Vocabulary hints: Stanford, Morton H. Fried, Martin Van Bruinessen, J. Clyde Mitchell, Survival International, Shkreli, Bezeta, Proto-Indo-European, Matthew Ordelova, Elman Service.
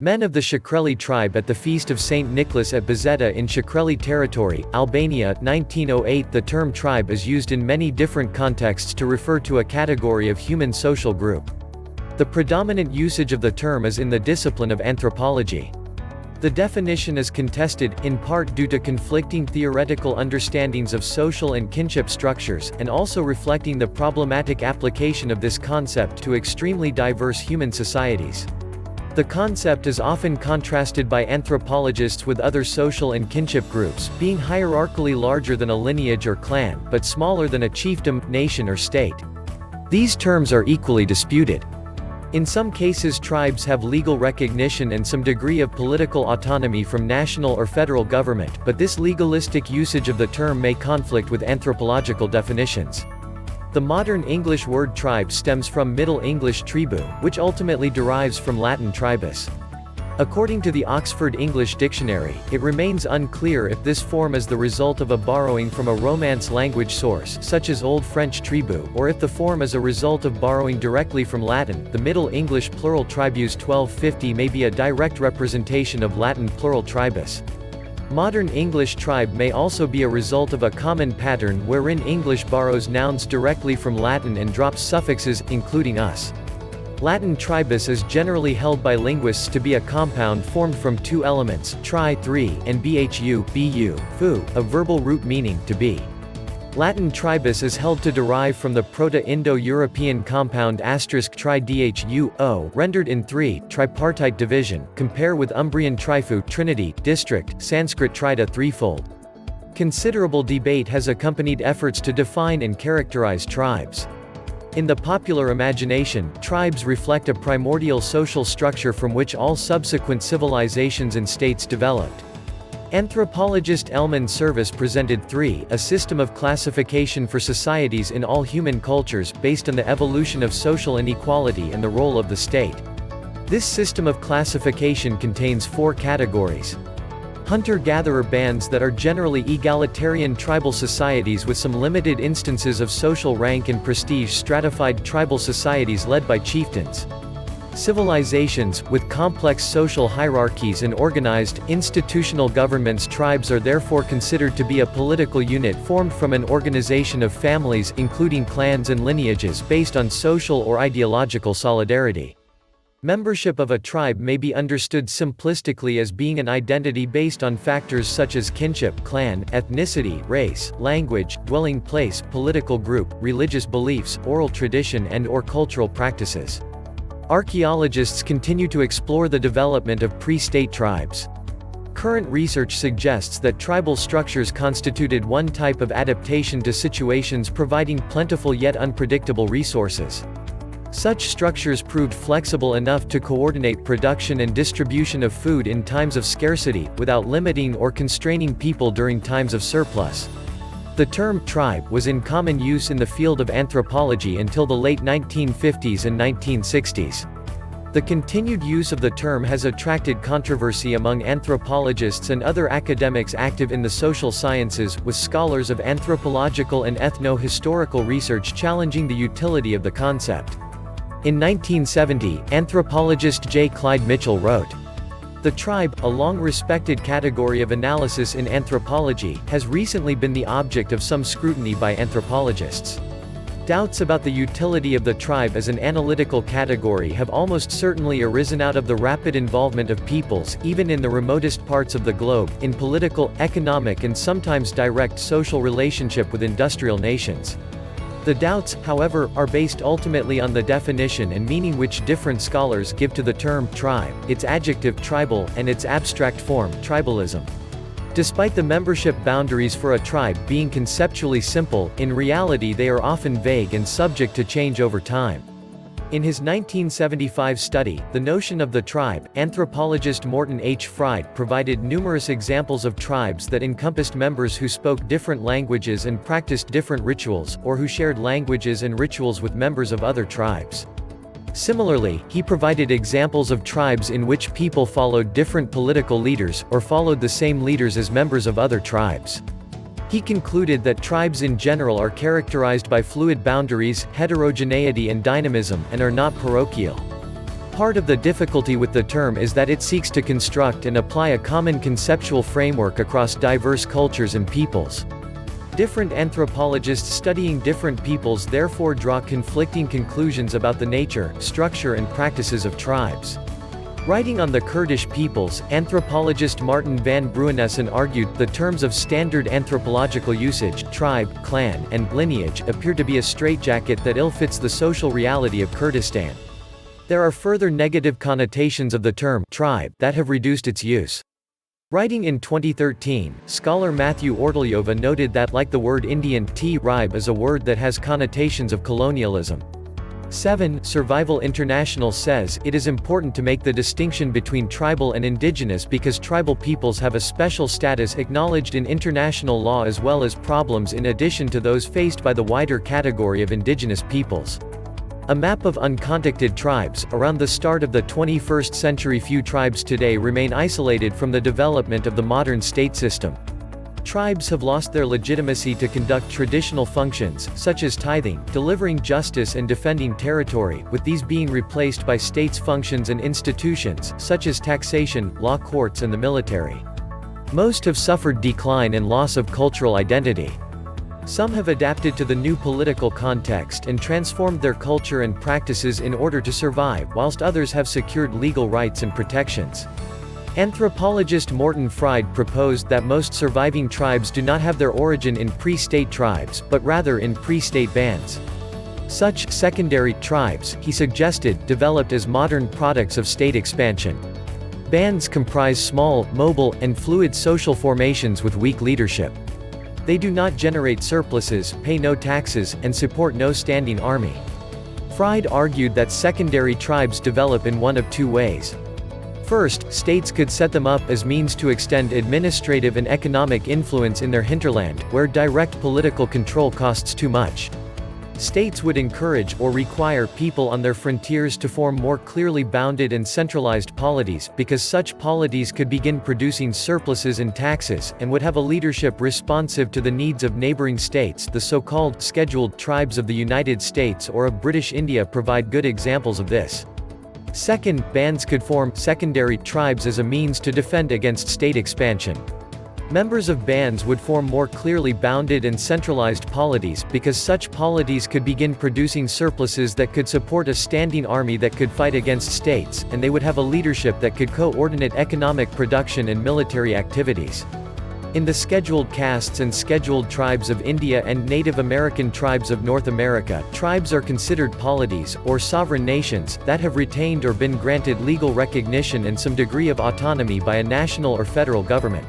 Men of the Shkreli tribe at the Feast of St. Nicholas at Bezeta in Shkreli territory, Albania, 1908. The term tribe is used in many different contexts to refer to a category of human social group. The predominant usage of the term is in the discipline of anthropology. The definition is contested, in part due to conflicting theoretical understandings of social and kinship structures, and also reflecting the problematic application of this concept to extremely diverse human societies. The concept is often contrasted by anthropologists with other social and kinship groups, being hierarchically larger than a lineage or clan, but smaller than a chiefdom, nation or state. These terms are equally disputed. In some cases, tribes have legal recognition and some degree of political autonomy from national or federal government, but this legalistic usage of the term may conflict with anthropological definitions. The modern English word tribe stems from Middle English tribu, which ultimately derives from Latin tribus. According to the Oxford English Dictionary, it remains unclear if this form is the result of a borrowing from a Romance language source, such as Old French tribu, or if the form is a result of borrowing directly from Latin. The Middle English plural tribus 1250 may be a direct representation of Latin plural tribus. Modern English tribe may also be a result of a common pattern wherein English borrows nouns directly from Latin and drops suffixes, including us. Latin tribus is generally held by linguists to be a compound formed from two elements, tri, three, and bhu, bu, fu, a verbal root meaning to be. Latin tribus is held to derive from the Proto-Indo-European compound *tri-dhu-o, rendered in three, tripartite division, compare with Umbrian trifu, trinity, district, Sanskrit trita, threefold. Considerable debate has accompanied efforts to define and characterize tribes. In the popular imagination, tribes reflect a primordial social structure from which all subsequent civilizations and states developed. Anthropologist Elman Service presented three, a system of classification for societies in all human cultures based on the evolution of social inequality and the role of the state. This system of classification contains four categories. Hunter-gatherer bands that are generally egalitarian tribal societies with some limited instances of social rank and prestige, stratified tribal societies led by chieftains. Civilizations, with complex social hierarchies and organized, institutional governments. Tribes are therefore considered to be a political unit formed from an organization of families, including clans and lineages, based on social or ideological solidarity. Membership of a tribe may be understood simplistically as being an identity based on factors such as kinship, clan, ethnicity, race, language, dwelling place, political group, religious beliefs, oral tradition and/or cultural practices. Archaeologists continue to explore the development of pre-state tribes. Current research suggests that tribal structures constituted one type of adaptation to situations, providing plentiful yet unpredictable resources. Such structures proved flexible enough to coordinate production and distribution of food in times of scarcity, without limiting or constraining people during times of surplus. The term tribe was in common use in the field of anthropology until the late 1950s and 1960s. The continued use of the term has attracted controversy among anthropologists and other academics active in the social sciences, with scholars of anthropological and ethno-historical research challenging the utility of the concept. In 1970, anthropologist J. Clyde Mitchell wrote, "The tribe, a long-respected category of analysis in anthropology, has recently been the object of some scrutiny by anthropologists. Doubts about the utility of the tribe as an analytical category have almost certainly arisen out of the rapid involvement of peoples, even in the remotest parts of the globe, in political, economic and sometimes direct social relationship with industrial nations. The doubts, however, are based ultimately on the definition and meaning which different scholars give to the term tribe, its adjective tribal, and its abstract form tribalism. Despite the membership boundaries for a tribe being conceptually simple, in reality they are often vague and subject to change over time." In his 1975 study, The Notion of the Tribe, anthropologist Morton H. Fried provided numerous examples of tribes that encompassed members who spoke different languages and practiced different rituals, or who shared languages and rituals with members of other tribes. Similarly, he provided examples of tribes in which people followed different political leaders, or followed the same leaders as members of other tribes. He concluded that tribes in general are characterized by fluid boundaries, heterogeneity and dynamism, and are not parochial. Part of the difficulty with the term is that it seeks to construct and apply a common conceptual framework across diverse cultures and peoples. Different anthropologists studying different peoples therefore draw conflicting conclusions about the nature, structure and practices of tribes. Writing on the Kurdish peoples, anthropologist Martin Van Bruinessen argued, the terms of standard anthropological usage, tribe, clan, and lineage, appear to be a straitjacket that ill-fits the social reality of Kurdistan. There are further negative connotations of the term tribe that have reduced its use. Writing in 2013, scholar Matthew Ordelova noted that, like the word Indian, tribe is a word that has connotations of colonialism. 7. Survival International says it is important to make the distinction between tribal and indigenous because tribal peoples have a special status acknowledged in international law as well as problems in addition to those faced by the wider category of indigenous peoples. A map of uncontacted tribes. Around the start of the 21st century, few tribes today remain isolated from the development of the modern state system. Tribes have lost their legitimacy to conduct traditional functions, such as tithing, delivering justice and defending territory, with these being replaced by states' functions and institutions, such as taxation, law courts and the military. Most have suffered decline and loss of cultural identity. Some have adapted to the new political context and transformed their culture and practices in order to survive, whilst others have secured legal rights and protections. Anthropologist Morton Fried proposed that most surviving tribes do not have their origin in pre-state tribes, but rather in pre-state bands. Such secondary tribes, he suggested, developed as modern products of state expansion. Bands comprise small, mobile, and fluid social formations with weak leadership. They do not generate surpluses, pay no taxes, and support no standing army. Fried argued that secondary tribes develop in one of two ways. First, states could set them up as means to extend administrative and economic influence in their hinterland, where direct political control costs too much. States would encourage or require people on their frontiers to form more clearly bounded and centralized polities, because such polities could begin producing surpluses and taxes, and would have a leadership responsive to the needs of neighboring states. The so-called scheduled tribes of the United States or of British India provide good examples of this. Second, bands could form secondary tribes as a means to defend against state expansion. Members of bands would form more clearly bounded and centralized polities, because such polities could begin producing surpluses that could support a standing army that could fight against states, and they would have a leadership that could coordinate economic production and military activities. In the scheduled castes and scheduled tribes of India and Native American tribes of North America, tribes are considered polities, or sovereign nations, that have retained or been granted legal recognition and some degree of autonomy by a national or federal government.